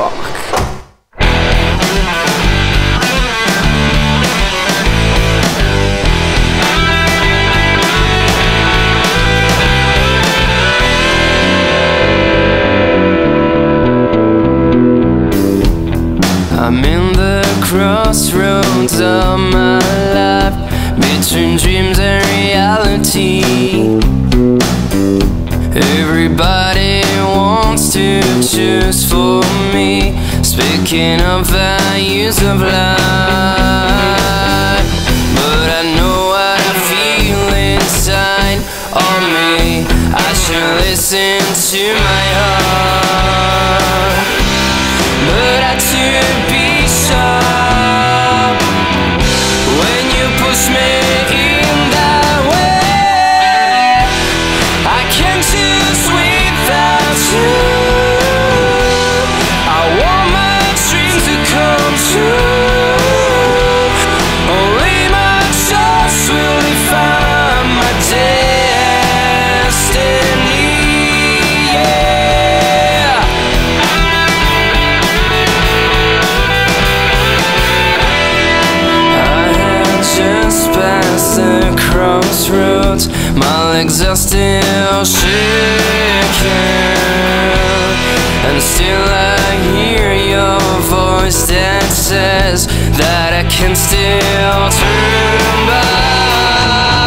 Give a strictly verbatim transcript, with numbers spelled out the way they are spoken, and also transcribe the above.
Fuck. I'm in the crossroads of my life, between dreams and reality. Everybody wants to choose for me, speaking of values of life. But I know what I feel inside of me, I should listen to my heart, but I too crossroads, my legs are still shaking, and still I hear your voice that says that I can still turn back.